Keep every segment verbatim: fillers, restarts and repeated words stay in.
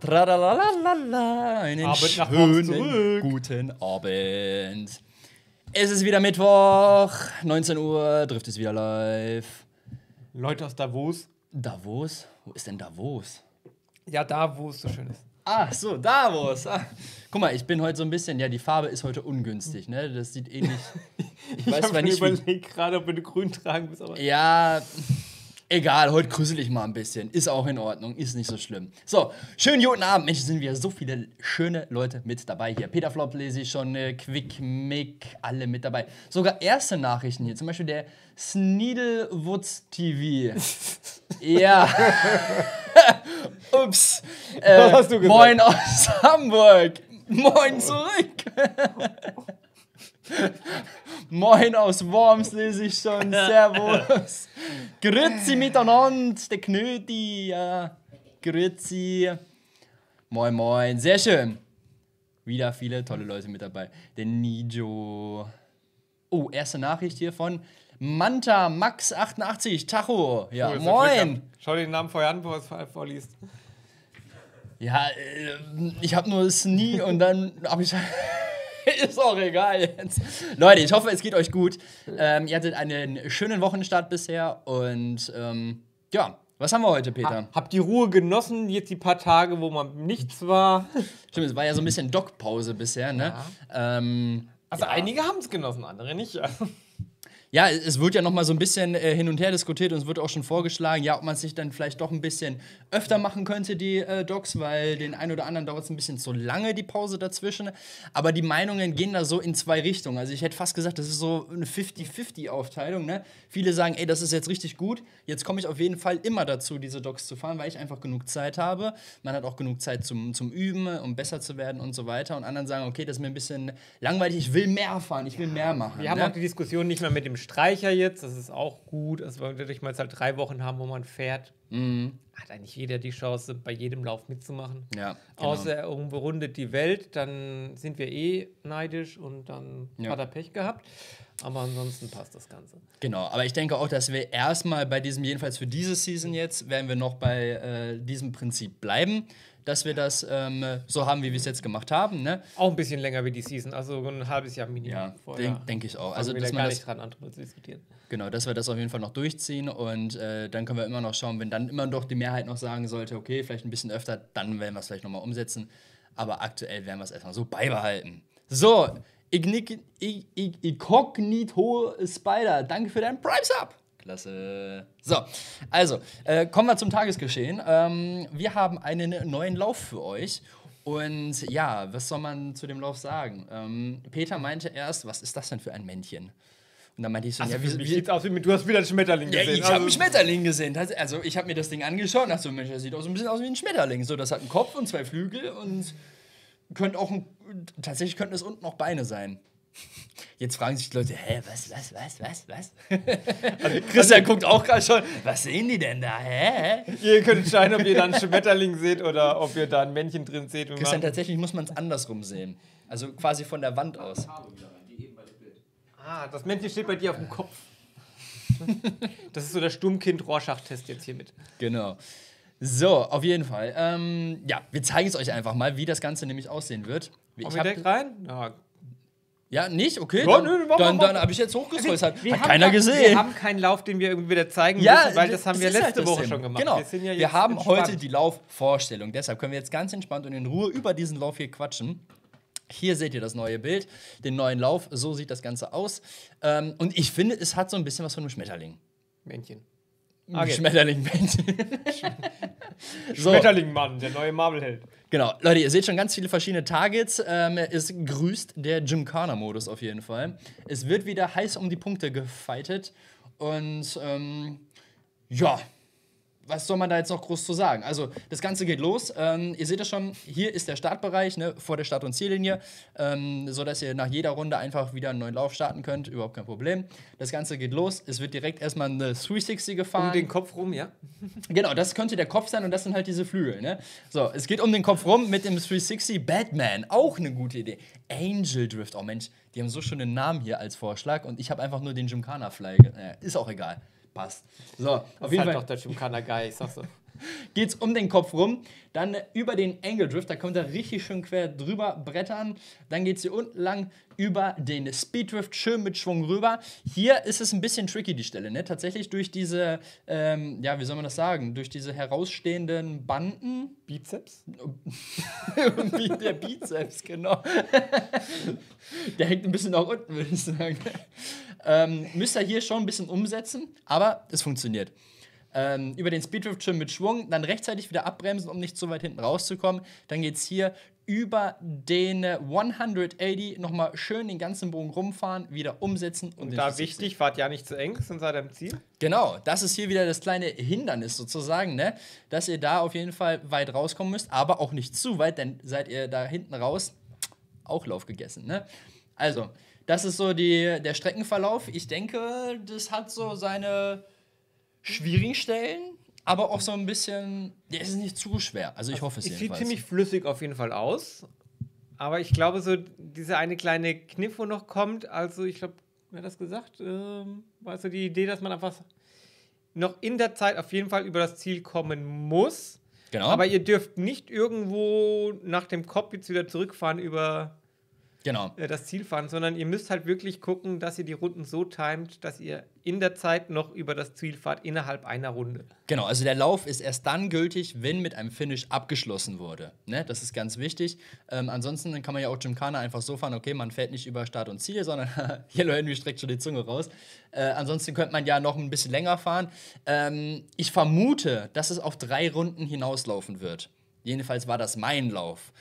Tralalalala, einen Abend nach schönen guten Abend. Es ist wieder Mittwoch, neunzehn Uhr, Drift ist wieder live. Leute aus Davos. Davos? Wo ist denn Davos? Ja, da, wo es so schön ist. Ach so, Davos. Ah. Guck mal, ich bin heute so ein bisschen, ja, die Farbe ist heute ungünstig, ne? Das sieht ähnlich. Ich, ich weiß zwar nicht, überlegt wie... gerade, ob du grün tragen bist, aber... Ja... Egal, heute grüßel ich mal ein bisschen. Ist auch in Ordnung, ist nicht so schlimm. So, schönen guten Abend. Mensch, sind wieder so viele schöne Leute mit dabei hier. Peter Flop lese ich schon, äh, Quick Mick, alle mit dabei. Sogar erste Nachrichten hier, zum Beispiel der Sneedlewoods T V. Ja. Ups. Äh, Was hast du gesagt? Moin aus Hamburg. Moin zurück. Moin aus Worms lese ich schon, servus. Grüezi miteinander, der Knöti, ja. Grüezi. Moin moin, sehr schön. Wieder viele tolle Leute mit dabei. Der Nijo. Oh, erste Nachricht hier von Manta Max achtundachtzig Tacho. Ja, cool, moin. Schau dir den Namen vorher an, bevor du es vorliest. Ja, ich habe nur Snee und dann habe ich... Ist auch egal jetzt. Leute, ich hoffe, es geht euch gut. Ähm, ihr hattet einen schönen Wochenstart bisher. Und ähm, ja, was haben wir heute, Peter? Habt die Ruhe genossen, jetzt die paar Tage, wo man nichts war. Stimmt, es war ja so ein bisschen Dockpause bisher, ne? Ja. Ähm, also ja. Einige haben es genossen, andere nicht. Ja, es wird ja noch mal so ein bisschen äh, hin und her diskutiert und es wird auch schon vorgeschlagen, ja, ob man es sich dann vielleicht doch ein bisschen öfter machen könnte, die äh, Docs, weil den einen oder anderen dauert es ein bisschen zu lange, die Pause dazwischen. Aber die Meinungen gehen da so in zwei Richtungen. Also ich hätte fast gesagt, das ist so eine fifty fifty Aufteilung, ne? Viele sagen, ey, das ist jetzt richtig gut, jetzt komme ich auf jeden Fall immer dazu, diese Docs zu fahren, weil ich einfach genug Zeit habe. Man hat auch genug Zeit zum, zum Üben, um besser zu werden und so weiter. Und anderen sagen, okay, das ist mir ein bisschen langweilig, ich will mehr fahren, ich will mehr machen. Wir haben auch die Diskussion nicht mehr mit dem Streicher jetzt, das ist auch gut, dass wir natürlich mal halt drei Wochen haben, wo man fährt. Mhm. Hat eigentlich jeder die Chance, bei jedem Lauf mitzumachen. Ja, genau. Außer irgendwo rundet die Welt, dann sind wir eh neidisch und dann ja. Hat er Pech gehabt. Aber ansonsten passt das Ganze. Genau, aber ich denke auch, dass wir erstmal bei diesem, jedenfalls für diese Season jetzt, werden wir noch bei äh, diesem Prinzip bleiben, dass wir das ähm, so haben, wie wir es jetzt gemacht haben. Ne? Auch ein bisschen länger wie die Season, also ein halbes Jahr Minimum. Ja, denke denk ich auch. Also, also dass wir da gar nicht dran andere zu diskutieren. Genau, dass wir das auf jeden Fall noch durchziehen und äh, dann können wir immer noch schauen, wenn dann immer doch die Mehrheit noch sagen sollte, okay, vielleicht ein bisschen öfter, dann werden wir es vielleicht nochmal umsetzen. Aber aktuell werden wir es erstmal so beibehalten. So, Icognito Spider, danke für deinen Prime-Sub. Klasse. So, also, äh, kommen wir zum Tagesgeschehen. Ähm, wir haben einen neuen Lauf für euch. Und ja, was soll man zu dem Lauf sagen? Ähm, Peter meinte erst, was ist das denn für ein Männchen? Und dann meinte ich so, also ja, wie, wie sieht's aus wie mit, du hast wieder einen Schmetterling gesehen. Ja, ich also, habe einen Schmetterling gesehen. Also, ich habe mir das Ding angeschaut und dachte so, Mensch, das sieht auch so ein bisschen aus wie ein Schmetterling. So, das hat einen Kopf und zwei Flügel und könnte auch ein, tatsächlich könnten es unten auch Beine sein. Jetzt fragen sich die Leute, hä, was, was, was, was, was? Also, Christian guckt auch gerade schon, was sehen die denn da, hä? Ihr könnt entscheiden, ob ihr da einen Schmetterling seht oder ob ihr da ein Männchen drin seht. Christian, tatsächlich muss man es andersrum sehen. Also quasi von der Wand aus. Ah, das Männchen steht bei dir auf dem Kopf. Das ist so der Sturmkind-Rorschach-Test jetzt hiermit. Genau. So, auf jeden Fall. Ähm, ja, wir zeigen es euch einfach mal, wie das Ganze nämlich aussehen wird. Ich hab direkt rein? Ja. Ja, nicht? Okay, dann, ja, nö, warum, dann, dann habe ich jetzt hochgeschleudert. Also, hat keiner gesehen. Wir haben keinen Lauf, den wir irgendwie wieder zeigen ja, müssen, weil das, das haben wir letzte halt Woche schon gemacht. Genau. Wir, sind ja jetzt wir haben entspannt. Heute die Laufvorstellung. Deshalb können wir jetzt ganz entspannt und in Ruhe über diesen Lauf hier quatschen. Hier seht ihr das neue Bild, den neuen Lauf. So sieht das Ganze aus. Ähm, und ich finde, es hat so ein bisschen was von einem Schmetterling. Männchen. Okay. Schmetterling-Männchen. So. Schmetterling-Mann, der neue Marvel-Held. Genau, Leute, ihr seht schon ganz viele verschiedene Targets. Ähm, es grüßt der Gymkhana-Modus auf jeden Fall. Es wird wieder heiß um die Punkte gefightet. Und ähm, ja, was soll man da jetzt noch groß zu sagen? Also, das Ganze geht los. Ähm, ihr seht es schon, hier ist der Startbereich, ne, vor der Start- und Ziellinie, ähm, sodass ihr nach jeder Runde einfach wieder einen neuen Lauf starten könnt. Überhaupt kein Problem. Das Ganze geht los. Es wird direkt erstmal eine three sixty gefahren. Um den Kopf rum, ja? Genau, das könnte der Kopf sein und das sind halt diese Flügel, ne? So, es geht um den Kopf rum mit dem three sixty Batman. Auch eine gute Idee. Angel Drift. Oh Mensch, die haben so schöne Namen hier als Vorschlag und ich habe einfach nur den Gymkhana Fly. Äh, ist auch egal. passt. So, auf das jeden ist halt Fall. Doch der Gymkhana geil, ich sag's so. Geht's um den Kopf rum, dann über den Angle Drift, da kommt er richtig schön quer drüber brettern, dann geht's hier unten lang über den Speed Drift, schön mit Schwung rüber. Hier ist es ein bisschen tricky, die Stelle, ne? Tatsächlich durch diese, ähm, ja, wie soll man das sagen, durch diese herausstehenden Banden. Bizeps? Der Bizeps, genau. Der hängt ein bisschen nach unten, würde ich sagen. Ähm, müsst ihr hier schon ein bisschen umsetzen, aber es funktioniert. Ähm, über den Speedrift schön mit Schwung, dann rechtzeitig wieder abbremsen, um nicht so weit hinten rauszukommen. Dann geht es hier über den hundertachtzig nochmal schön den ganzen Bogen rumfahren, wieder umsetzen. Und, und da wichtig, fahrt ja nicht zu eng, sind seid am Ziel. Genau, das ist hier wieder das kleine Hindernis sozusagen, ne? Dass ihr da auf jeden Fall weit rauskommen müsst, aber auch nicht zu weit, denn seid ihr da hinten raus, auch Lauf gegessen, ne? Also, das ist so die, der Streckenverlauf. Ich denke, das hat so seine schwierigen Stellen, aber auch so ein bisschen, der ist nicht zu schwer. Also ich also hoffe es jedenfalls. Sieht ziemlich flüssig auf jeden Fall aus, aber ich glaube so dieser eine kleine Kniff, wo noch kommt, also ich glaube, wer hat das gesagt? Ähm, war so die Idee, dass man einfach noch in der Zeit auf jeden Fall über das Ziel kommen muss. Genau. Aber ihr dürft nicht irgendwo nach dem Kopf jetzt wieder zurückfahren über genau. das Ziel fahren, sondern ihr müsst halt wirklich gucken, dass ihr die Runden so timet, dass ihr in der Zeit noch über das Ziel fahrt, innerhalb einer Runde. Genau, also der Lauf ist erst dann gültig, wenn mit einem Finish abgeschlossen wurde. Ne? Das ist ganz wichtig. Ähm, ansonsten kann man ja auch Gymkhana einfach so fahren, okay, man fährt nicht über Start und Ziel, sondern Yellow Henry streckt schon die Zunge raus. Äh, ansonsten könnte man ja noch ein bisschen länger fahren. Ähm, ich vermute, dass es auf drei Runden hinauslaufen wird. Jedenfalls war das mein Lauf.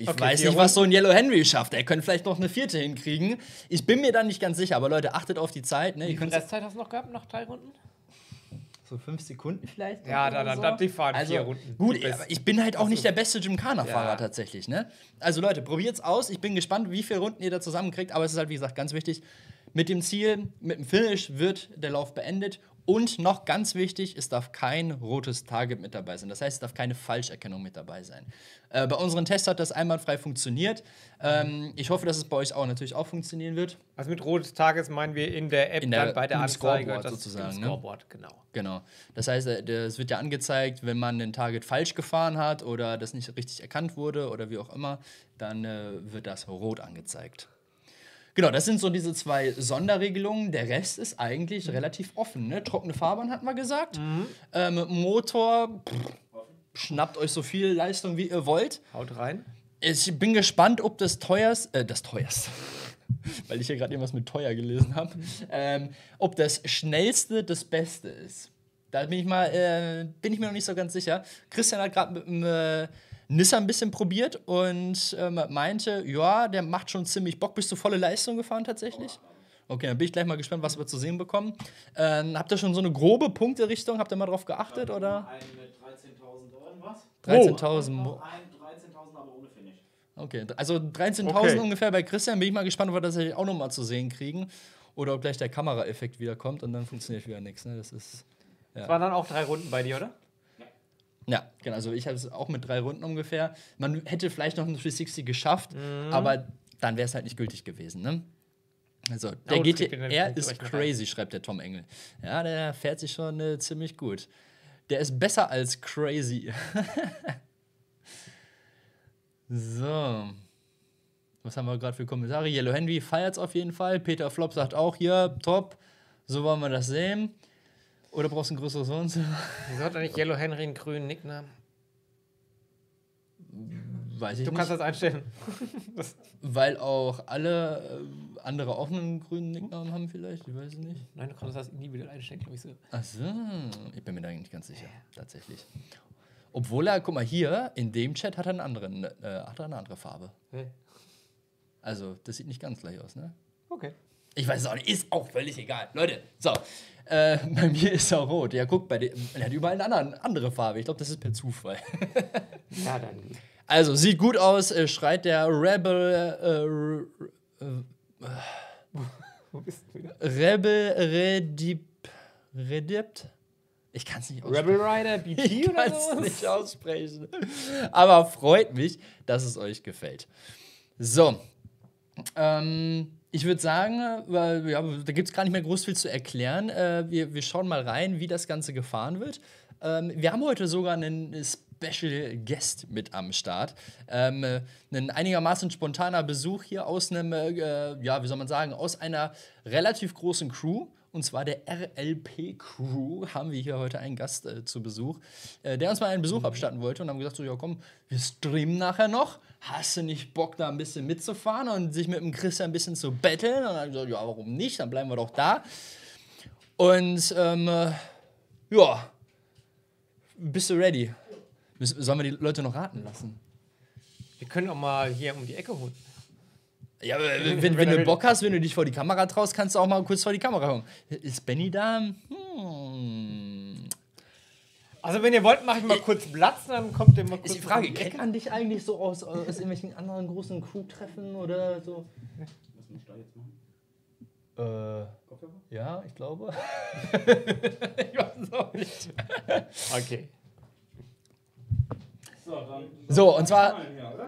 Ich okay, weiß nicht, was so ein Yellow Henry schafft. Er könnte vielleicht noch eine vierte hinkriegen. Ich bin mir da nicht ganz sicher, aber Leute, achtet auf die Zeit. Ne? Wie viel Restzeit hast du noch gehabt, nach drei Runden? So fünf Sekunden vielleicht? Ja, da, da, so. da, die fahren also, vier Runden. Gut, aber ich bin halt auch nicht der beste Gymkhana-Fahrer ja. tatsächlich. Ne? Also Leute, probiert's aus. Ich bin gespannt, wie viele Runden ihr da zusammenkriegt. Aber es ist halt, wie gesagt, ganz wichtig. Mit dem Ziel, mit dem Finish wird der Lauf beendet. Und noch ganz wichtig, es darf kein rotes Target mit dabei sein. Das heißt, es darf keine Falscherkennung mit dabei sein. Äh, bei unseren Tests hat das einwandfrei funktioniert. Ähm, ich hoffe, dass es bei euch auch natürlich auch funktionieren wird. Also mit rotes Targets meinen wir in der App, in der, dann bei der Anzeige. Scoreboard sozusagen. Im Scoreboard, ne? genau. genau. Das heißt, es wird ja angezeigt, wenn man den Target falsch gefahren hat oder das nicht richtig erkannt wurde oder wie auch immer, dann äh, wird das rot angezeigt. Genau, das sind so diese zwei Sonderregelungen. Der Rest ist eigentlich mhm. relativ offen. Ne? Trockene Fahrbahn hatten wir gesagt. Mhm. Ähm, Motor, pff, schnappt euch so viel Leistung, wie ihr wollt. Haut rein. Ich bin gespannt, ob das teuerst, äh, das teuerst, weil ich hier gerade irgendwas mit teuer gelesen habe, mhm. ähm, ob das schnellste das Beste ist. Da bin ich, mal, äh, bin ich mir noch nicht so ganz sicher. Christian hat gerade mit dem äh, Nissan ein bisschen probiert und ähm, meinte, ja, der macht schon ziemlich Bock. Bist du volle Leistung gefahren tatsächlich? Okay, dann bin ich gleich mal gespannt, was wir zu sehen bekommen. Ähm, habt ihr schon so eine grobe Punkterichtung? Habt ihr mal drauf geachtet? Oder? Ein mit dreizehntausend irgendwas. Oh. dreizehn tausend. aber ohne Finish. Okay, also dreizehntausend okay. ungefähr bei Christian. Bin ich mal gespannt, ob wir das auch noch mal zu sehen kriegen. Oder ob gleich der Kameraeffekt wieder kommt und dann funktioniert wieder nichts. Ne? Das ist, ja. Das waren dann auch drei Runden bei dir, oder? Ja, genau. Also ich habe es auch mit drei Runden ungefähr. Man hätte vielleicht noch einen dreihundertsechzig geschafft, mhm. aber dann wäre es halt nicht gültig gewesen. Ne? Also der oh, G T R ist crazy, schreibt der Tom Engel. Ja, der fährt sich schon äh, ziemlich gut. Der ist besser als crazy. So. Was haben wir gerade für Kommentare? Yellow Henry feiert's auf jeden Fall. Peter Flop sagt auch hier, top. So wollen wir das sehen. Oder brauchst du ein größeres Wohnzimmer? Wieso hat eigentlich Yellow Henry einen grünen Nicknamen? Weiß ich nicht. Du kannst das einstellen. Weil auch alle äh, andere auch einen grünen Nicknamen haben vielleicht, ich weiß es nicht. Nein, du kannst das individuell einstellen, glaube ich so. Ach so, ich bin mir da nicht ganz sicher, ja. tatsächlich. Obwohl er, guck mal hier, in dem Chat hat er, einen anderen, äh, hat er eine andere Farbe. Hey. Also, das sieht nicht ganz gleich aus, ne? Okay. Ich weiß es auch nicht, ist auch völlig egal. Leute, so, äh, bei mir ist er rot. Ja, guck, bei dem, er hat überall eine andere, andere Farbe. Ich glaube, das ist per Zufall. Ja, dann. Also, sieht gut aus, äh, schreit der Rebel. Äh, äh, Wo bist du wieder? Rebel Redip, Redipt? Ich kann es nicht aussprechen. Rebel Rider B T oder so? Ich kann es nicht aussprechen. Aber freut mich, dass es euch gefällt. So. Ähm. Ich würde sagen, weil, ja, da gibt es gar nicht mehr groß viel zu erklären. Äh, wir, wir schauen mal rein, wie das Ganze gefahren wird. Ähm, wir haben heute sogar einen Special Guest mit am Start. Ähm, ein einigermaßen spontaner Besuch hier aus einem, äh, ja, wie soll man sagen, aus einer relativ großen Crew. Und zwar der R L P-Crew haben wir hier heute einen Gast äh, zu Besuch, äh, der uns mal einen Besuch abstatten wollte und haben gesagt, so, ja komm, wir streamen nachher noch. Hast du nicht Bock, da ein bisschen mitzufahren und sich mit dem Christian ein bisschen zu betteln? Und dann haben wir gesagt, ja, warum nicht? Dann bleiben wir doch da. Und, ähm, ja, bist du ready? Sollen wir die Leute noch raten lassen? Wir können auch mal hier um die Ecke holen. Ja, wenn, wenn, wenn du Bock hast, wenn du dich vor die Kamera traust, kannst du auch mal kurz vor die Kamera kommen. Ist Benny da? Hm. Also wenn ihr wollt, mache ich mal kurz Platz, dann kommt der mal kurz. Ist die Frage, kennt man dich eigentlich so aus, aus irgendwelchen anderen großen Crew-Treffen oder so? Was muss ich da jetzt machen? Äh, ja, ich glaube. Ich weiß es auch nicht. Okay. So, und zwar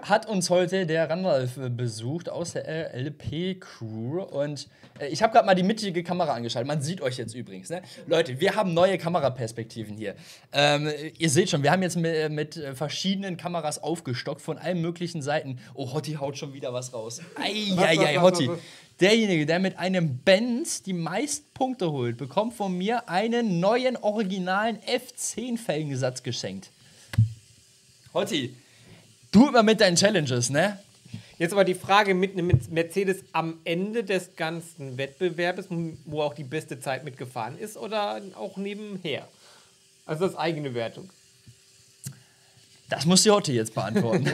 hat uns heute der Randolf besucht aus der R L P-Crew und äh, ich habe gerade mal die mittige Kamera angeschaltet. Man sieht euch jetzt übrigens, ne? Leute, wir haben neue Kameraperspektiven hier. Ähm, ihr seht schon, wir haben jetzt mit, mit verschiedenen Kameras aufgestockt von allen möglichen Seiten. Oh, Hottie haut schon wieder was raus. Eieiei, Hottie. Derjenige, der mit einem Benz die meisten Punkte holt, bekommt von mir einen neuen originalen F zehn-Felgensatz geschenkt. Hottie, du immer mit deinen Challenges, ne? Jetzt aber die Frage mit einem Mercedes am Ende des ganzen Wettbewerbs, wo auch die beste Zeit mitgefahren ist oder auch nebenher? Also das eigene Wertung. Das muss die Hottie jetzt beantworten.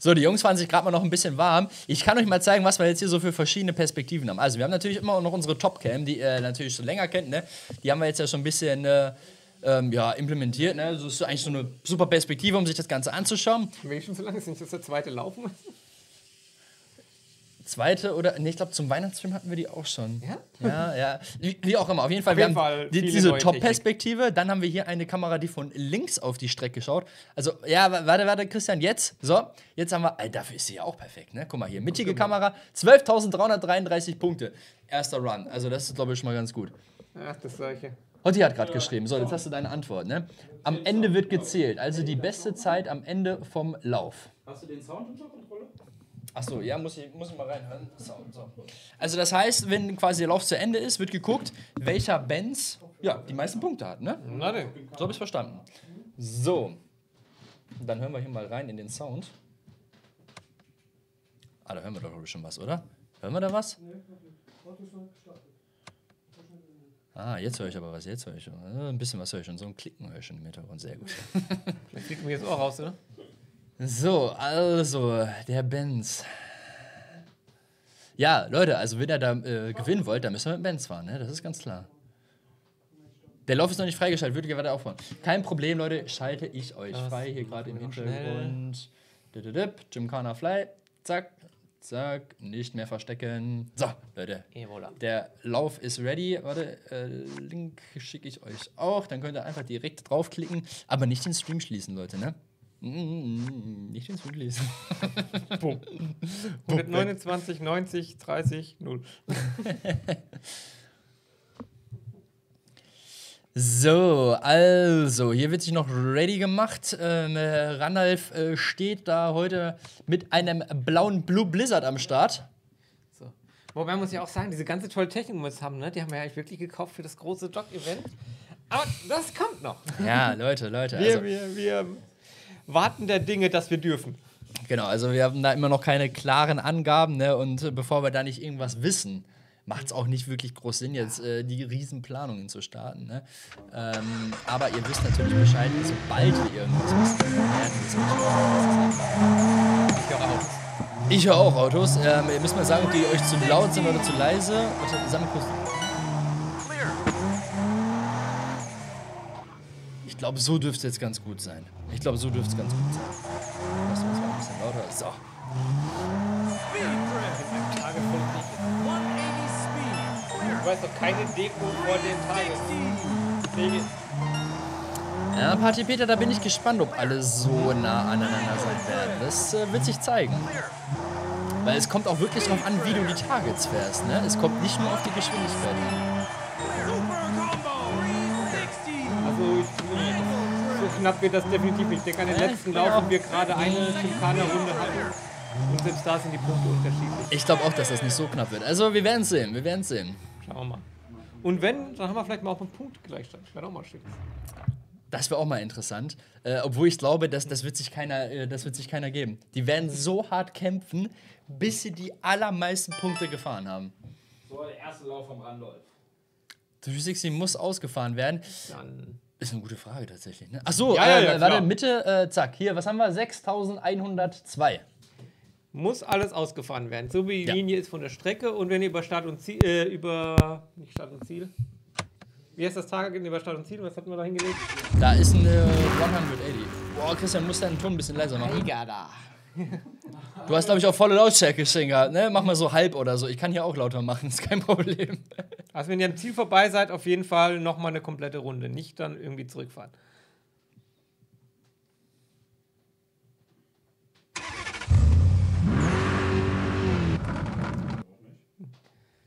So, die Jungs fahren sich gerade mal noch ein bisschen warm. Ich kann euch mal zeigen, was wir jetzt hier so für verschiedene Perspektiven haben. Also wir haben natürlich immer noch unsere Topcam, die ihr natürlich schon länger kennt, ne? Die haben wir jetzt ja schon ein bisschen... Äh, Ähm, ja, implementiert. Ne? Das ist eigentlich so eine super Perspektive, um sich das Ganze anzuschauen. Wenn ich schon so lange ist, nicht, dass der zweite laufen muss. Zweite oder, nee, ich glaube, zum Weihnachtsfilm hatten wir die auch schon. Ja? Ja, ja. Wie, wie auch immer. Auf jeden Fall, auf wir jeden haben Fall die, diese Top-Perspektive. Dann haben wir hier eine Kamera, die von links auf die Strecke schaut. Also, ja, warte, warte, Christian, jetzt. So, jetzt haben wir, ey, dafür ist sie ja auch perfekt, ne? Guck mal hier, mittige Kamera, zwölftausenddreihundertdreiunddreißig Punkte. Erster Run. Also, das ist, glaube ich, schon mal ganz gut. Ach, das solche. Hottie hat gerade geschrieben. So, jetzt hast du deine Antwort, ne? Am Ende wird gezählt, also die beste Zeit am Ende vom Lauf. Hast du den Sound unter Kontrolle? Achso, ja, muss ich, muss ich mal reinhören. Sound, so. Also das heißt, wenn quasi der Lauf zu Ende ist, wird geguckt, welcher Benz ja, die meisten Punkte hat, ne? Na, ne. So habe ich es verstanden. So, dann hören wir hier mal rein in den Sound. Ah, da hören wir doch schon was, oder? Hören wir da was? Ah, jetzt höre ich aber was, jetzt höre ich schon. Ein bisschen was höre ich schon. So ein Klicken höre ich schon im Hintergrund, sehr gut. Das kriegt mir jetzt auch raus, oder? So, also, der Benz. Ja, Leute, also wenn ihr da äh, gewinnen wollt, dann müssen wir mit Benz fahren, ne? Das ist ganz klar. Der Lauf ist noch nicht freigeschaltet, würde ich weiter aufbauen. Kein Problem, Leute, schalte ich euch das frei hier gerade im Hintergrund. Gymkhana Fly, zack. Zack, nicht mehr verstecken. So, Leute, der Lauf ist ready. Warte, äh, Link schicke ich euch auch. Dann könnt ihr einfach direkt draufklicken. Aber nicht den Stream schließen, Leute, ne? Mm, nicht den Stream schließen. hundertneunundzwanzig, neunzig, dreißig, null. So, also, hier wird sich noch ready gemacht. Ähm, Randolf äh, steht da heute mit einem blauen Blue Blizzard am Start. So. Wobei muss ich auch sagen, diese ganze tolle Technik, die wir jetzt haben, ne? Die haben wir ja eigentlich wirklich gekauft für das große Jog-Event. Aber das kommt noch. Ja, Leute, Leute. Wir, also. wir, wir warten der Dinge, dass wir dürfen. Genau, also wir haben da immer noch keine klaren Angaben, ne? Und bevor wir da nicht irgendwas wissen, macht es auch nicht wirklich groß Sinn, jetzt äh, die Riesenplanungen zu starten. Ne? Ähm, aber ihr wisst natürlich Bescheid, sobald ihr irgendwas wisst, ich höre Autos. Ich höre auch Autos. Ähm, ihr müsst mal sagen, ob die euch zu laut sind oder zu leise. Oder zusammen kurz. Ich glaube, so dürfte es jetzt ganz gut sein. Ich glaube, so dürfte es ganz gut sein. Das muss mal ein bisschen lauter. So. Du weißt doch keine Deko vor den Tagen. Ja, Paddy Peter, da bin ich gespannt, ob alle so nah aneinander sein werden. Das äh, wird sich zeigen. Weil es kommt auch wirklich drauf an, wie du die Targets fährst, ne? Es kommt nicht nur auf die Geschwindigkeit an. Also so knapp wird das definitiv nicht. Ich denke, an den letzten Lauf, wo wir gerade eine Gymkhana-Runde hatten. Und selbst da sind die Punkte unterschiedlich. Ich glaube auch, dass das nicht so knapp wird. Also wir werden es sehen, wir werden es sehen. Schauen wir mal. Und wenn, dann haben wir vielleicht mal auch einen Punkt Gleichstand. Das wäre auch mal schick. Das wäre auch mal interessant. Äh, obwohl ich glaube, dass, das, wird sich keiner, äh, das wird sich keiner geben. Die werden so hart kämpfen, bis sie die allermeisten Punkte gefahren haben. So war der erste Lauf vom Randolf. drei sechzig muss ausgefahren werden. Dann ist eine gute Frage tatsächlich. Ne? Achso, ja, äh, ja, ja, warte, Mitte, äh, zack. Hier, was haben wir? sechstausendeinhundertzwei. Muss alles ausgefahren werden, so wie die ja. Linie ist von der Strecke. Und wenn ihr über Start und Ziel, äh, über, nicht Start und Ziel, wie heißt das Target über Start und Ziel, was hatten wir da hingelegt? Da ist eine hundertachtzig. Boah, Christian, musst deinen Ton ein bisschen leiser machen. Mega da. Du hast, glaube ich, auch volle Lautstärke stehen gehabt, ne? Mach mal so halb oder so, ich kann hier auch lauter machen, ist kein Problem. Also wenn ihr am Ziel vorbei seid, auf jeden Fall nochmal eine komplette Runde, nicht dann irgendwie zurückfahren.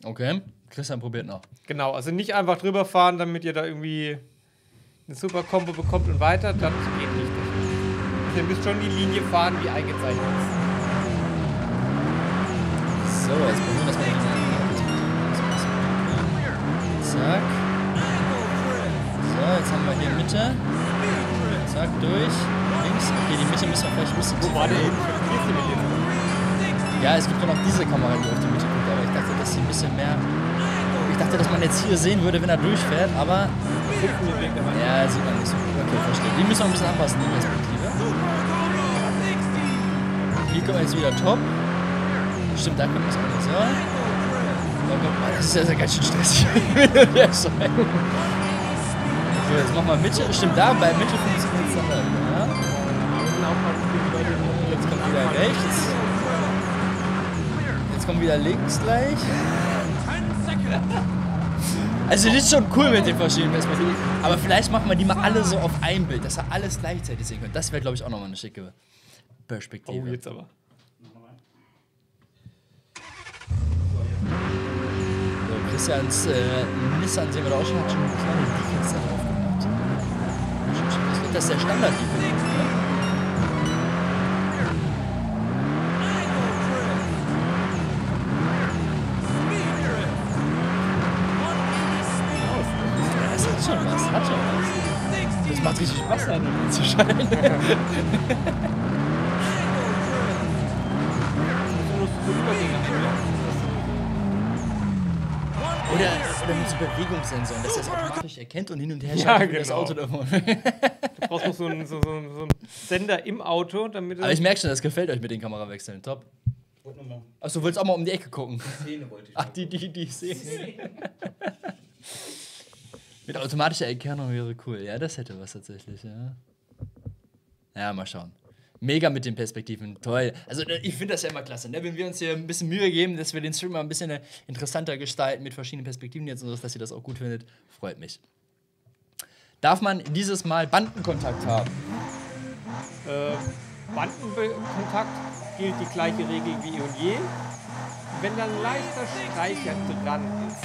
Okay, Christian probiert noch. Genau, also nicht einfach drüber fahren, damit ihr da irgendwie eine super Kombo bekommt und weiter. Das geht nicht. Ihr müsst schon die Linie fahren, wie eingezeichnet ist. So, jetzt probieren wir das mal. Zack. So, jetzt haben wir hier Mitte. Zack, durch. Links. Okay, die Mitte müssen wir vielleicht ein bisschen... Wo war der hin? Ja, es gibt ja noch diese Kamera, die auf die Mitte guckt, aber ich dachte, dass sie ein bisschen mehr... Ich dachte, dass man jetzt hier sehen würde, wenn er durchfährt, aber... Ja, sieht man nicht so gut. Okay, verstehe. Die müssen wir ein bisschen anpassen, die Perspektive. Hier kommt jetzt wieder top. Stimmt, da kommt das auch nicht so. Das ist ja ganz schön stressig. Okay, jetzt machen wir Mitte. Stimmt, da bei Mitte finde ich es ganz anders. Jetzt kommt wieder rechts. Kommen wieder links gleich. Also das ist schon cool mit den verschiedenen Perspektiven. Aber vielleicht machen wir die mal alle so auf ein Bild, dass ihr alles gleichzeitig sehen könnt. Das wäre, glaube ich, auch nochmal eine schicke Perspektive. Oh, jetzt aber. So, Christians äh, Nissan sehen wir da auch schon. Hat schon eine kleine Defense da drauf gemacht. Das wird das der Standard-Defense. Macht richtig Spaß, da zu scheinen. Oder, oder mit so Bewegungssensoren, dass das automatisch erkennt und hin und her schaltet, ja, genau, das Auto davon. Du brauchst noch so einen so, so, so einen Sender im Auto, damit... Aber ich merke schon, das gefällt euch mit den Kamerawechseln. Top. Achso, du wolltest auch mal um die Ecke gucken. Die Szene wollte ich. Ach, die, die, die Szene. Mit automatischer Erkennung wäre cool. Ja, das hätte was tatsächlich, ja. Ja, mal schauen. Mega mit den Perspektiven, toll. Also ich finde das ja immer klasse, ne? Wenn wir uns hier ein bisschen Mühe geben, dass wir den Stream mal ein bisschen interessanter gestalten mit verschiedenen Perspektiven jetzt und so, dass ihr das auch gut findet, freut mich. Darf man dieses Mal Bandenkontakt haben? Äh, Bandenkontakt gilt die gleiche Regel wie eh und je. Wenn dann leichter Streicher dran ist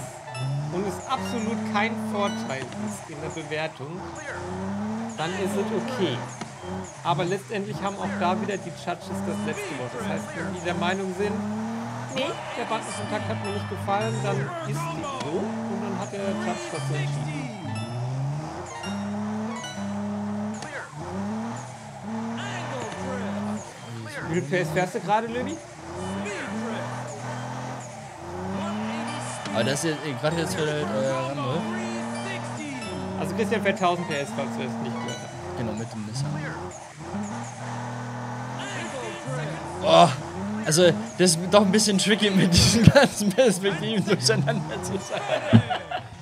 und es absolut kein Vorteil ist in der Bewertung, dann ist es okay. Aber letztendlich haben auch da wieder die Judges das letzte Wort. Das heißt, wenn die der Meinung sind, nee, der Bandenkontakt hat mir nicht gefallen, dann ist die so und dann hat der Judge das so entschieden. Wie viel P S fährst du gerade, Löni? Aber das ist jetzt gerade jetzt für äh, Randolf. Also Christian fährt tausend PS, falls du es nicht gehört hast. Genau, mit dem Nissan. Oh, also das ist doch ein bisschen tricky mit diesen ganzen Perspektiven durcheinander zu sein.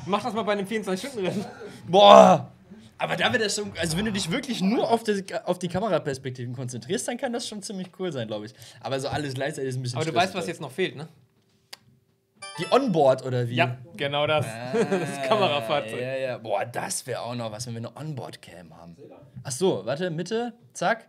Mach das mal bei einem vierundzwanzig Stunden Rennen. Boah! Aber da wird das schon, also wenn du dich wirklich nur auf die, auf die Kameraperspektiven konzentrierst, dann kann das schon ziemlich cool sein, glaube ich. Aber so alles gleichzeitig ist ein bisschen Aber du weißt, was jetzt noch fehlt, ne? Die Onboard oder wie? Ja, genau das. Ah, das Kamerafahrzeug. Ja, ja. Boah, das wäre auch noch was, wenn wir eine Onboard-Cam haben. Ach so, warte, Mitte, zack.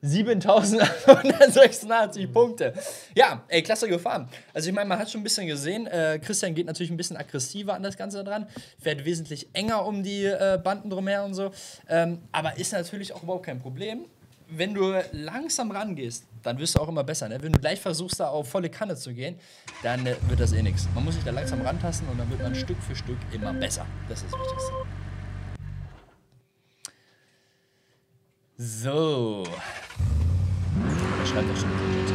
siebentausendachthundertsechsundachtzig Punkte. Ja, ey, klasse gefahren. Also ich meine, man hat schon ein bisschen gesehen, äh, Christian geht natürlich ein bisschen aggressiver an das Ganze dran, fährt wesentlich enger um die äh, Banden drumher und so, ähm, aber ist natürlich auch überhaupt kein Problem. Wenn du langsam rangehst, dann wirst du auch immer besser. Ne? Wenn du gleich versuchst, da auf volle Kanne zu gehen, dann äh, wird das eh nichts. Man muss sich da langsam rantasten und dann wird man Stück für Stück immer besser. Das ist das Wichtigste. So. Da schreibt er schon die Jets.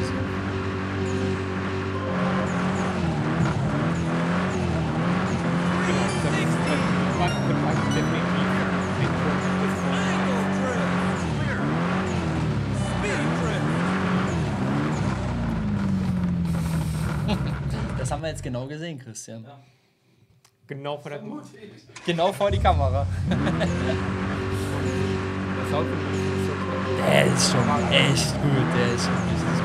Das haben wir jetzt genau gesehen, Christian. Ja. Genau, vor der genau vor die Kamera. Der ist schon echt gut, der ist schon richtig gut.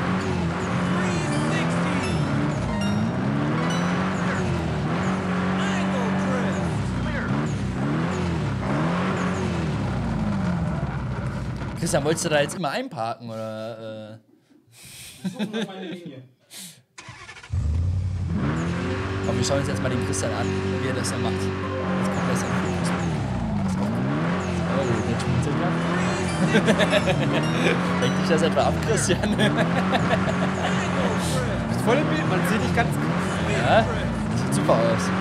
Christian, wolltest du da jetzt immer einparken, oder? Ich suche noch meine Linie. Komm, wir schauen uns jetzt mal den Christian an, wie er das da macht. Jetzt kommt das an. Oh, der tut sich ja. Denkt dich das etwa ab, Christian? Du bist voll im Bild, man sieht dich ganz gut. Ja, das sieht super aus.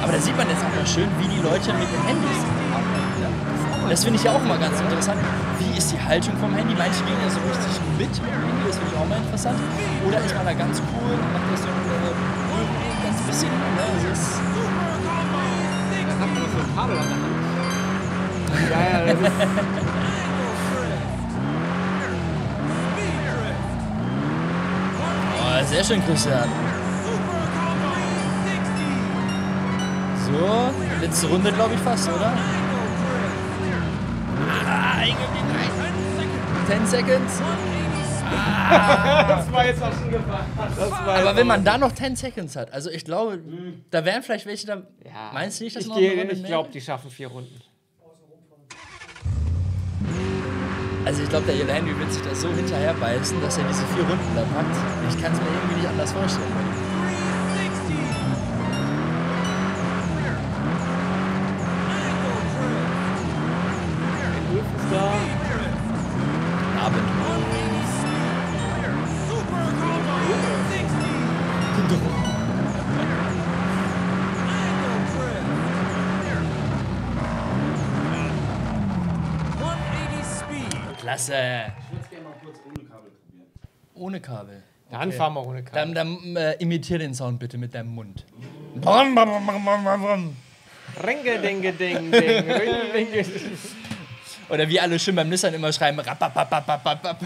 Aber da sieht man jetzt auch mal schön, wie die Leute mit den Handys arbeiten. Das finde ich ja auch mal ganz interessant. Wie ist die Haltung vom Handy? Manche gehen ja so richtig mit mit dem Handy, das finde ich auch mal interessant. Oder ist man da ganz cool und macht das so ein ganz bisschen. Das ist das hat man so ein Kabel an der Hand. Ja, ja, das ist oh, sehr schön, Christian. So, letzte Runde, glaube ich, fast, oder? Ah, ten seconds. Ah. Das war jetzt auch schon gefahren. Aber wenn man da noch ten seconds hat, also ich glaube, mhm. da wären vielleicht welche da. Ja. Meinst du nicht, dass ich noch eine Runde Ich glaube, die schaffen vier Runden. Also ich glaube, der Yellow Henry wird sich das so hinterher beißen, dass er diese vier Runden da packt. Ich kann es mir irgendwie nicht anders vorstellen. Der Wolf ist da. Abend. Klasse. Ich würde es gerne mal kurz ohne Kabel probieren. Ohne Kabel? Okay. Dann fahren wir ohne Kabel. Dann, dann äh, imitier den Sound bitte mit deinem Mund. Brum, brum, brum, brum, brum. Ringe, dinge, ding, ding. Ringe, oder wie alle schön beim Nissan immer schreiben, rapp, rapp, rapp, rapp, rapp.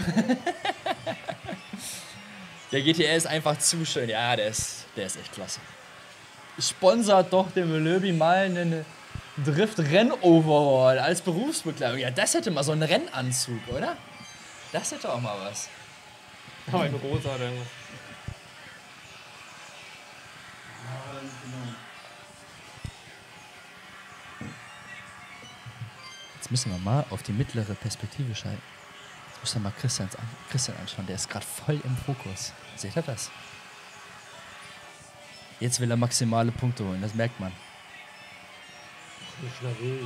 Der G T R ist einfach zu schön. Ja, der ist, der ist echt klasse. Sponsert doch dem Löbi mal eine Drift-Renn-Overhaul als Berufsbekleidung. Ja, das hätte mal so einen Rennanzug, oder? Das hätte auch mal was. Oh, ein rosa oder irgendwas. Jetzt müssen wir mal auf die mittlere Perspektive schalten. Jetzt müssen wir mal Christians an, Christian anschauen. Der ist gerade voll im Fokus. Seht ihr das? Jetzt will er maximale Punkte holen, das merkt man. Ich bin nervös.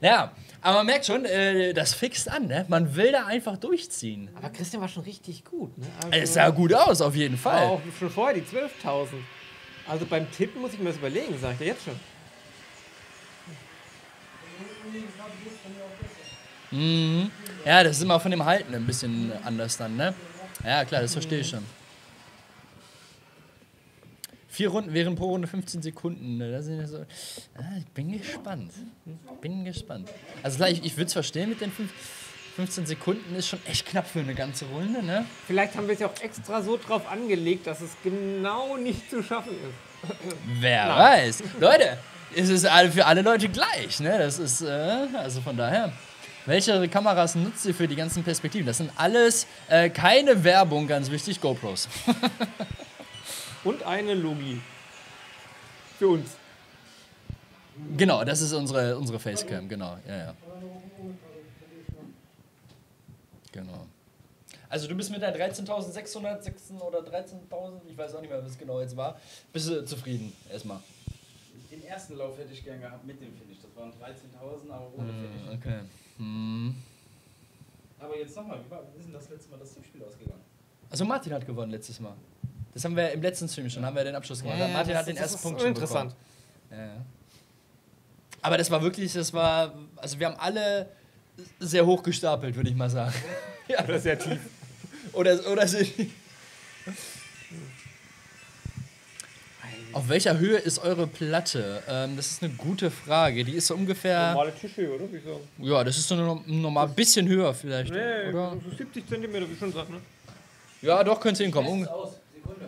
Ja, aber man merkt schon, äh, das fixt an, ne? Man will da einfach durchziehen. Aber Christian war schon richtig gut, ne? Also es sah gut aus, auf jeden Fall. Auch schon vorher die zwölftausend. Also beim Tippen muss ich mir das überlegen, sag ich dir jetzt schon. Mhm. Ja, das ist immer von dem Halten ein bisschen anders dann, ne? Ja, klar, das verstehe ich schon. Vier Runden wären pro Runde fünfzehn Sekunden. Das ist so. Ah, ich bin gespannt. Bin gespannt. Also klar, ich, ich würde es verstehen mit den fünfzehn Sekunden. Ist schon echt knapp für eine ganze Runde, ne? Vielleicht haben wir es ja auch extra so drauf angelegt, dass es genau nicht zu schaffen ist. Wer Nein. weiß. Leute, es ist für alle Leute gleich, ne? Das ist, äh, also von daher... Welche Kameras nutzt ihr für die ganzen Perspektiven? Das sind alles äh, keine Werbung, ganz wichtig, GoPros. Und eine Logi. Für uns. Genau, das ist unsere, unsere Facecam, genau. Ja, ja. Genau. Also du bist mit der dreizehntausendsechshundertsechs oder dreizehntausend, ich weiß auch nicht mehr, was es genau jetzt war, bist du zufrieden erstmal? Den ersten Lauf hätte ich gern gehabt mit dem Finish. Das waren dreizehntausend, aber ohne Finish. Okay. Hm. Aber jetzt nochmal, wie war denn das letzte Mal das Tippspiel ausgegangen? Also Martin hat gewonnen letztes Mal. Das haben wir im letzten Stream schon, haben wir den Abschluss gemacht. Ja, Martin das, hat den das, ersten das Punkt schon interessant. Bekommen. Ja. Aber das war wirklich, das war, also wir haben alle sehr hoch gestapelt, würde ich mal sagen. Ja. Oder sehr tief. Oder, oder sehr tief. Auf welcher Höhe ist eure Platte? Ähm, das ist eine gute Frage. Die ist so ungefähr... Normale Tischhöhe, oder? Wie so. Ja, das ist so normal, normal bisschen höher vielleicht. Nee, oder? So siebzig Zentimeter, wie schon gesagt, ne? Ja, doch, könntest du hinkommen.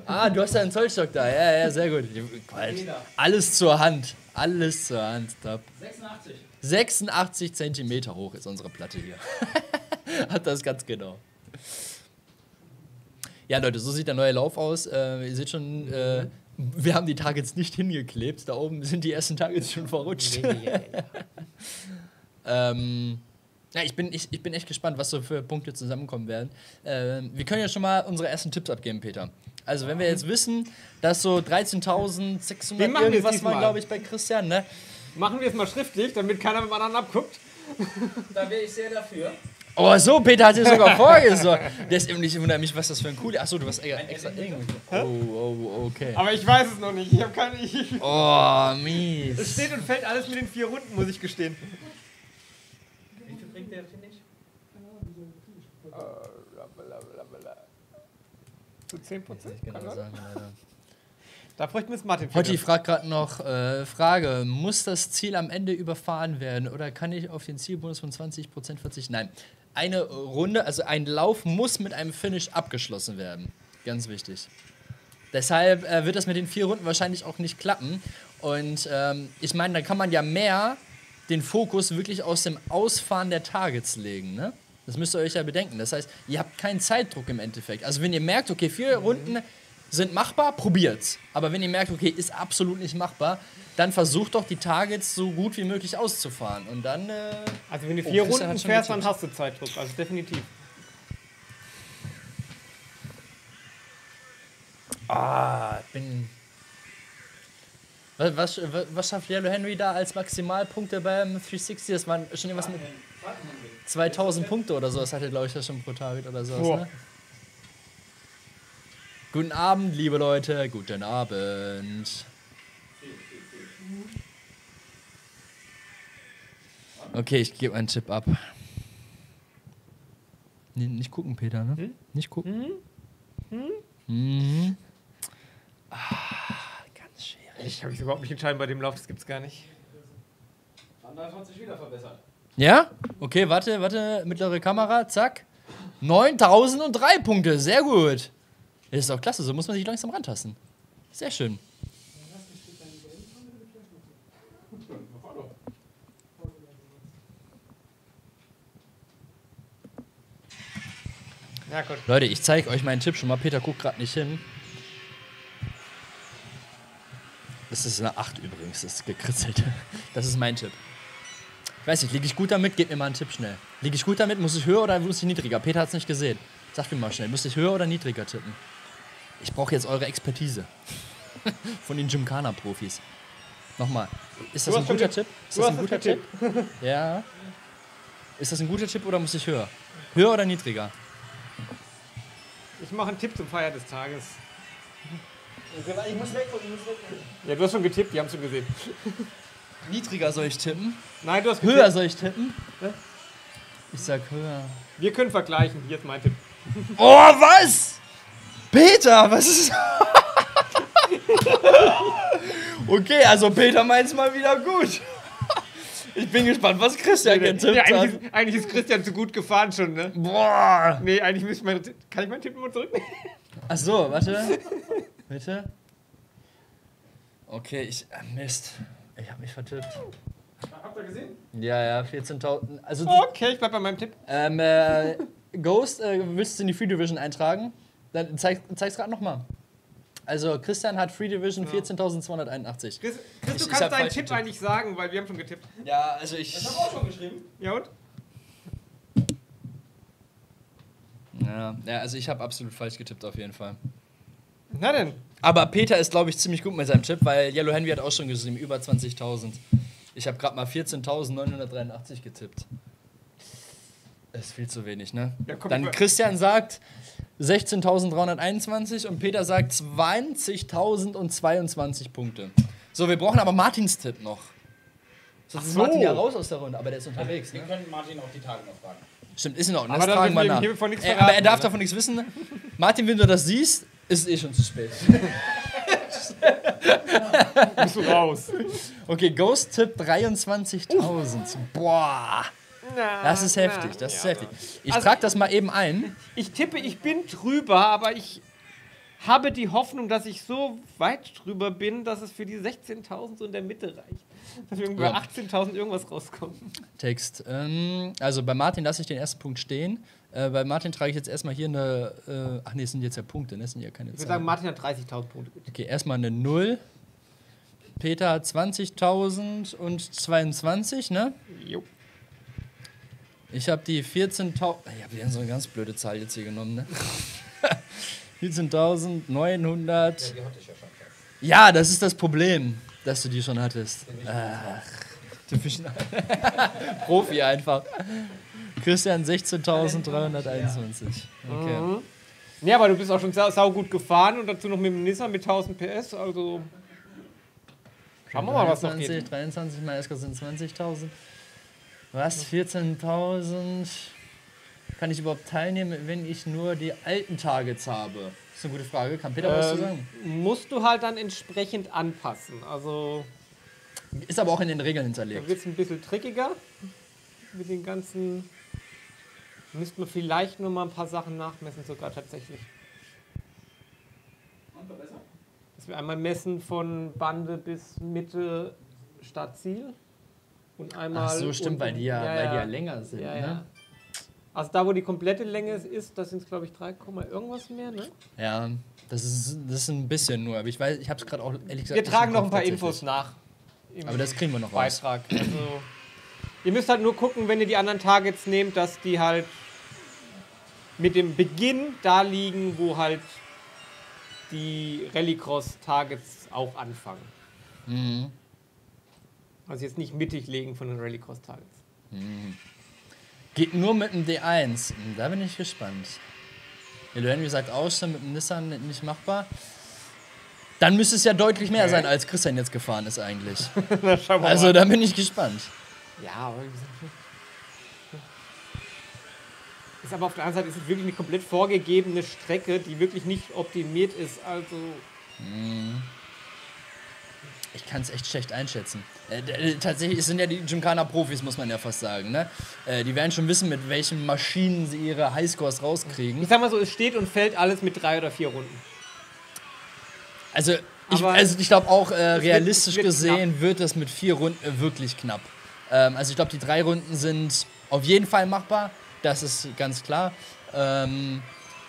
Ah, du hast ja einen Zollstock da. Ja, ja, sehr gut. Alles zur Hand. Alles zur Hand. Top. sechsundachtzig. sechsundachtzig Zentimeter hoch ist unsere Platte hier. Hat das ganz genau. Ja, Leute, so sieht der neue Lauf aus. Äh, ihr seht schon... Äh, wir haben die Targets nicht hingeklebt. Da oben sind die ersten Targets schon verrutscht. Nee, ja, ja. ähm, ja, ich, bin, ich, ich bin echt gespannt, was so für Punkte zusammenkommen werden. Ähm, wir können ja schon mal unsere ersten Tipps abgeben, Peter. Also, wenn wir jetzt wissen, dass so dreizehntausendsechshundert irgendwas waren, glaube ich, bei Christian, ne? Machen wir es mal schriftlich, damit keiner mit dem anderen abguckt. Da wäre ich sehr dafür. Oh, so, Peter hat dir sogar vorgesorgt. Der ist eben nicht wundert mich, was das für ein cool. Achso, du hast extra irgendwie. Oh, oh, okay. Aber ich weiß es noch nicht. Ich habe keine Idee. Oh, mies. Es steht und fällt alles mit den vier Runden, muss ich gestehen. Wie viel bringt der Finish? Zu zehn Prozent? Ich kann genau sagen, leider. Da bräuchten wir es Martin. Hottie fragt gerade noch, äh, Frage, muss das Ziel am Ende überfahren werden oder kann ich auf den Zielbonus von zwanzig Prozent verzichten? Nein. Eine Runde, also ein Lauf muss mit einem Finish abgeschlossen werden. Ganz wichtig. Deshalb äh, wird das mit den vier Runden wahrscheinlich auch nicht klappen. Und ähm, ich meine, da kann man ja mehr den Fokus wirklich aus dem Ausfahren der Targets legen, ne? Das müsst ihr euch ja bedenken. Das heißt, ihr habt keinen Zeitdruck im Endeffekt. Also wenn ihr merkt, okay, vier Runden sind machbar, probiert's. Aber wenn ihr merkt, okay, ist absolut nicht machbar, dann versucht doch die Targets so gut wie möglich auszufahren. Und dann. Äh also, wenn du vier oh, Runden fährst, dann hast du Zeitdruck. Also, definitiv. Ah, ich bin. Was, was, was schafft Yellow Henry da als Maximalpunkte beim dreihundertsechzig? Das waren schon irgendwas mit zweitausend Punkte oder so. Das hatte, glaube ich, das schon pro Target oder sowas. Oh. Ne? Guten Abend, liebe Leute. Guten Abend. Okay, ich gebe einen Tipp ab. Nee, nicht gucken, Peter, ne? Hm? Nicht gucken. Hm? Hm? Mhm. Ah, ganz schwierig. Ich habe mich überhaupt nicht entscheiden bei dem Lauf, das gibt's gar nicht. Danda hat sich wieder verbessert. Ja? Okay, warte, warte. Mittlere Kamera, zack. neuntausendunddrei Punkte, sehr gut. Das ist auch klasse, so muss man sich langsam rantasten. Sehr schön. Ja, gut. Leute, ich zeige euch meinen Tipp schon mal. Peter guckt gerade nicht hin. Das ist eine acht übrigens, das gekritzelte. Das ist mein Tipp. Ich weiß nicht, liege ich gut damit? Gebt mir mal einen Tipp schnell. Liege ich gut damit? Muss ich höher oder muss ich niedriger? Peter hat es nicht gesehen. Sag mir mal schnell, muss ich höher oder niedriger tippen? Ich brauche jetzt eure Expertise. Von den Gymkhana-Profis. Nochmal. Ist das ein guter Tipp? Ist das ein guter Tipp? Ja. Ist das ein guter Tipp oder muss ich höher? Höher oder niedriger? Ich mache einen Tipp zum Feier des Tages. Ich muss weg, ich muss weg. Ja, du hast schon getippt, die haben schon gesehen. Niedriger soll ich tippen? Nein, du hast getippt. Höher soll ich tippen? Ich sag höher. Wir können vergleichen. Hier ist mein Tipp. Oh, was? Peter, was ist... Okay, also Peter meint's mal wieder gut. Ich bin gespannt, was Christian nee, getippt nee, eigentlich hat. Ist, eigentlich ist Christian zu gut gefahren schon, ne? Boah. Nee, eigentlich müsste ich meinen... Kann ich meinen Tipp nochmal zurücknehmen? Ach so, warte. Bitte. Okay, ich... Mist. Ich hab mich vertippt. Habt ihr gesehen? Ja, ja, vierzehntausend. Also, okay, ich bleib bei meinem Tipp. Ähm, äh, Ghost, äh, willst du in die Free Division eintragen? Dann zeig, zeig's gerade nochmal. Also Christian hat Free Division vierzehntausendzweihunderteinundachtzig. Chris, Chris du kannst deinen Tipp eigentlich sagen, weil wir haben schon getippt. Ja, also ich... Das haben wir auch schon geschrieben. Ja und? Ja, ja, also ich habe absolut falsch getippt auf jeden Fall. Na denn? Aber Peter ist, glaube ich, ziemlich gut mit seinem Tipp, weil Yellow Henry hat auch schon geschrieben, über zwanzigtausend. Ich habe gerade mal vierzehntausendneunhundertdreiundachtzig getippt. Das ist viel zu wenig, ne? Ja, komm, dann Christian sagt sechzehntausenddreihunderteinundzwanzig und Peter sagt zwanzigtausendzweiundzwanzig Punkte. So, wir brauchen aber Martins Tipp noch. Sonst ist Martin ja raus aus der Runde, aber der ist unterwegs. Wir ne? können Martin auch die Tage noch fragen. Stimmt, ist in Ordnung. Aber, das wir, nach. Äh, verraten, aber er darf oder? davon nichts wissen. Martin, wenn du das siehst, ist es eh schon zu spät. Bist du raus. Okay, Ghost Tipp dreiundzwanzigtausend. Boah. Na, das ist heftig, das ja, ist heftig. Ich also, trage das mal eben ein. Ich tippe, ich bin drüber, aber ich habe die Hoffnung, dass ich so weit drüber bin, dass es für die sechzehntausend so in der Mitte reicht. Dass wir über ja. achtzehntausend irgendwas rauskommen. Text. Ähm, also bei Martin lasse ich den ersten Punkt stehen. Äh, bei Martin trage ich jetzt erstmal hier eine... Äh, ach nee, es sind jetzt ja Punkte, ne? Das sind ja keine Zahlen. Ich würde sagen, Martin hat dreißigtausend Punkte. Okay, erstmal eine null. Peter hat zwanzigtausend und zweiundzwanzig, ne? Jo. Ich habe die vierzehntausend... Ich habe wieder so eine ganz blöde Zahl jetzt hier genommen, ne? vierzehntausendneunhundert... Ja, das ist das Problem, dass du die schon hattest. Ach, typisch Profi einfach. Christian, sechzehntausenddreihunderteinundzwanzig. Okay. Mhm. Ja, aber du bist auch schon sau, sau gut gefahren und dazu noch mit dem Nissan mit tausend PS, also... Schauen wir mal, was noch geht. dreiundzwanzig mal S K sind zwanzigtausend. Was? vierzehntausend? Kann ich überhaupt teilnehmen, wenn ich nur die alten Targets habe? Das ist eine gute Frage. Kann Peter ähm, was zu sagen? Musst du halt dann entsprechend anpassen. Also ist aber auch in den Regeln hinterlegt. Da wird es ein bisschen trickiger. Mit den ganzen... Müssten wir vielleicht nur mal ein paar Sachen nachmessen, sogar tatsächlich. Dass wir einmal messen von Bande bis Mitte Stadtziel. Und einmal... Ach so, stimmt, weil die ja, ja, weil die ja länger sind, ja, ne? Ja. Also da, wo die komplette Länge ist, das sind es, glaube ich, drei, irgendwas mehr, ne? Ja, das ist, das ist ein bisschen nur, aber ich weiß, ich habe es gerade auch ehrlich gesagt... Wir tragen noch ein paar Infos nach. Aber das kriegen wir noch raus. Beitrag. Also, ihr müsst halt nur gucken, wenn ihr die anderen Targets nehmt, dass die halt mit dem Beginn da liegen, wo halt die Rallycross-Targets auch anfangen. Mhm. Also jetzt nicht mittig legen von den Rallycross-Targets. Mhm. Geht nur mit dem D eins. Da bin ich gespannt. Yellow Henry sagt auch schon, mit dem Nissan nicht machbar. Dann müsste es ja deutlich mehr okay. sein, als Christian jetzt gefahren ist eigentlich. Na, schauen wir also mal. Da bin ich gespannt. Ja, aber ist aber auf der anderen Seite ist es wirklich eine komplett vorgegebene Strecke, die wirklich nicht optimiert ist. Also ich kann es echt schlecht einschätzen. Äh, tatsächlich sind ja die Gymkhana-Profis, muss man ja fast sagen. Ne? Äh, die werden schon wissen, mit welchen Maschinen sie ihre Highscores rauskriegen. Ich sag mal so, es steht und fällt alles mit drei oder vier Runden. Also ich, also ich glaube auch, äh, realistisch wird, wird gesehen knapp. wird das mit vier Runden äh, wirklich knapp. Ähm, also ich glaube, die drei Runden sind auf jeden Fall machbar. Das ist ganz klar. Ähm,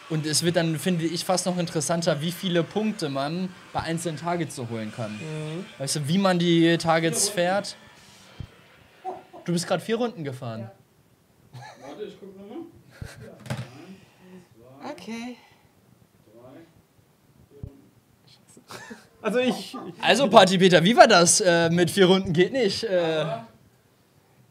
und es wird dann, finde ich, fast noch interessanter, wie viele Punkte man bei einzelnen Targets so holen kann. Mhm. Weißt du, wie man die Targets fährt. Du bist gerade vier Runden gefahren. Ja. Warte, ich guck nochmal. Okay. Also ich... Also, Paddy Peter, wie war das äh, mit vier Runden? Geht nicht. Äh,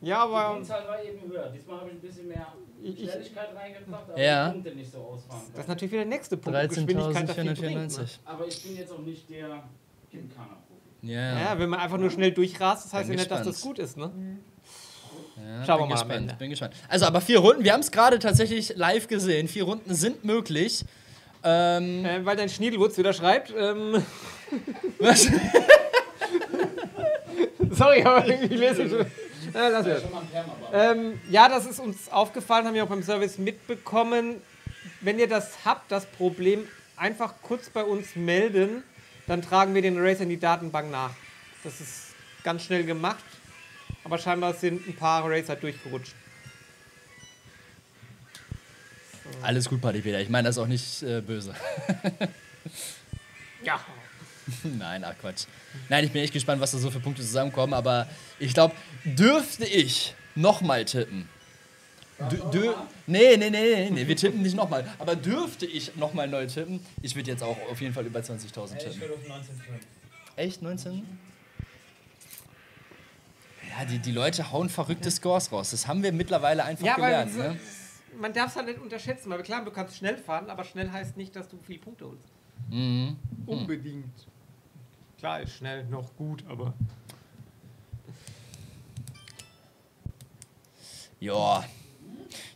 ja, aber... Die Punktzahl war eben höher. Diesmal habe ich ein bisschen mehr... Schnelligkeit reingebracht, aber ja. die Punkte nicht so ausfahren. Das ist natürlich wieder der nächste Punkt. dreizehntausendvierhundertvierundneunzig. Aber ich bin jetzt auch nicht der Gymkhana-Profi. Yeah. Ja, wenn man einfach nur schnell durchrast, das heißt ja nicht, dass das gut ist, ne? Mhm. Ja, Schauen wir mal gespannt, am Ende. Bin gespannt. Also, aber vier Runden, wir haben es gerade tatsächlich live gesehen. Vier Runden sind möglich. Ähm, äh, weil dein Schniedelwurz wieder schreibt. Ähm Was? Sorry, aber ich lese schon. Ja, das ja, ähm, ja, das ist uns aufgefallen, haben wir auch beim Service mitbekommen. Wenn ihr das habt, das Problem, einfach kurz bei uns melden, dann tragen wir den Racer in die Datenbank nach. Das ist ganz schnell gemacht, aber scheinbar sind ein paar Racer durchgerutscht. So. Alles gut, Paddy Peter. Ich meine das auch nicht äh, böse. Ja. Nein, ach Quatsch. Nein, ich bin echt gespannt, was da so für Punkte zusammenkommen, aber ich glaube, dürfte ich nochmal tippen. Dür dür nee, nee, nee, nee, wir tippen nicht nochmal. Aber dürfte ich nochmal neu tippen? Ich würde jetzt auch auf jeden Fall über zwanzigtausend tippen. Ich würde auf neunzehntausend. Echt? neunzehn? Ja, die, die Leute hauen verrückte Scores raus. Das haben wir mittlerweile einfach ja, gelernt. Weil, ne? Man darf es halt nicht unterschätzen, weil klar, du kannst schnell fahren, aber schnell heißt nicht, dass du viele Punkte holst. Mhm. Unbedingt. Klar ist schnell noch gut, aber... Ja.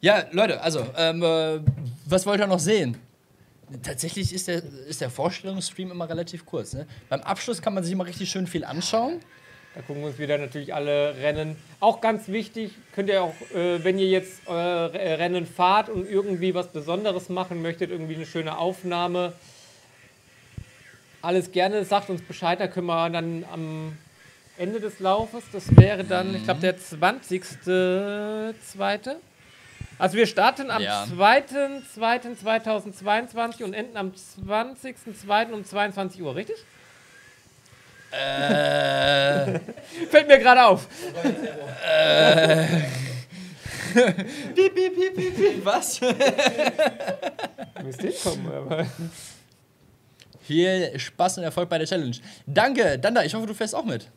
Ja, Leute, also, ähm, äh, was wollt ihr noch sehen? Tatsächlich ist der, ist der Vorstellungsstream immer relativ kurz. Ne? Beim Abschluss kann man sich immer richtig schön viel anschauen. Da gucken wir uns wieder natürlich alle Rennen. Auch ganz wichtig, könnt ihr auch, äh, wenn ihr jetzt äh, Rennen fahrt und irgendwie was Besonderes machen möchtet, irgendwie eine schöne Aufnahme, alles gerne, sagt uns Bescheid, da können wir dann am Ende des Laufes, das wäre dann, mhm. ich glaube, der zwanzigste zweite Also wir starten am ja. zweiten zweiten zweitausendzweiundzwanzig und enden am zwanzigsten zweiten um zweiundzwanzig Uhr, richtig? Äh. Fällt mir gerade auf. äh. Piep, piep, piep, piep, piep. Was? Müsst ihr kommen, aber... Viel Spaß und Erfolg bei der Challenge. Danke, Danda, ich hoffe, du fährst auch mit.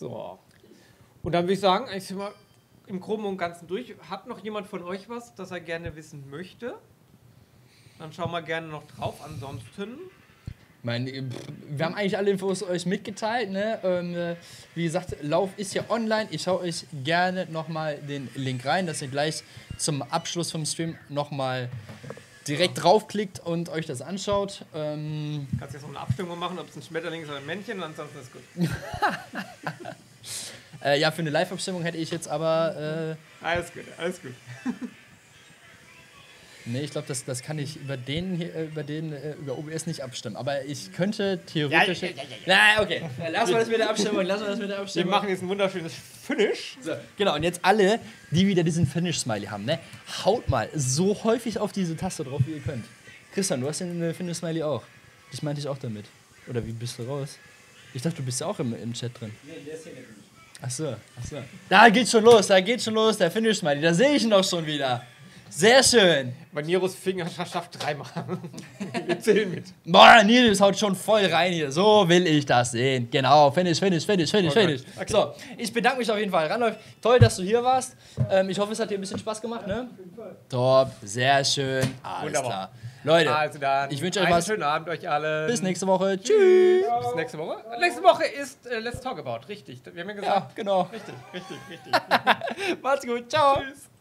So. Und dann würde ich sagen, ich bin mal... im Groben und Ganzen durch. Hat noch jemand von euch was, das er gerne wissen möchte? Dann schauen wir gerne noch drauf. Ansonsten... Ich meine, wir haben eigentlich alle Infos euch mitgeteilt. Ne? Ähm, wie gesagt, Lauf ist ja online. Ich schaue euch gerne nochmal den Link rein, dass ihr gleich zum Abschluss vom Stream nochmal direkt draufklickt und euch das anschaut. Ähm Kannst jetzt noch eine Abstimmung machen, ob es ein Schmetterling ist oder ein Männchen und ansonsten ist gut. Äh, ja, für eine Live-Abstimmung hätte ich jetzt aber... Äh alles gut, alles gut. Nee, ich glaube, das, das kann ich über den, hier, über den äh, über O B S nicht abstimmen. Aber ich könnte theoretisch... Ja, ja, ja, ja, ja. Na, okay. Lass mal das mit der Abstimmung, lass mal das mit der Abstimmung. Wir machen jetzt ein wunderschönes Finish. So, genau, und jetzt alle, die wieder diesen Finish-Smiley haben, ne? Haut mal so häufig auf diese Taste drauf, wie ihr könnt. Christian, du hast den Finish-Smiley auch. Ich meinte ich auch damit. Oder wie bist du raus? Ich dachte, du bist ja auch im, im Chat drin. Nee, der ist hier nicht. Ach so, ach so. Da geht's schon los, da geht's schon los, der Finish-Smiley. Da sehe ich ihn doch schon wieder. Sehr schön. Magneros Finger schafft dreimal. Wir zählen mit. Boah, Nils haut schon voll rein hier. So will ich das sehen. Genau, Finish, Finish, Finish, Finish, oh Finish. Okay. So, ich bedanke mich auf jeden Fall. Randolf, toll, dass du hier warst. Ähm, ich hoffe, es hat dir ein bisschen Spaß gemacht, ne? Ja, auf jeden Fall. Top, sehr schön. Alles Wunderbar. Klar. Leute, also dann, ich wünsche euch einen was. schönen Abend euch alle. Bis nächste Woche. Tschüss. Ciao. Bis nächste Woche. Nächste Woche ist äh, Let's Talk About. Richtig. Wir haben ja gesagt. Ja, genau. Richtig, richtig, richtig. Macht's gut. Ciao. Tschüss.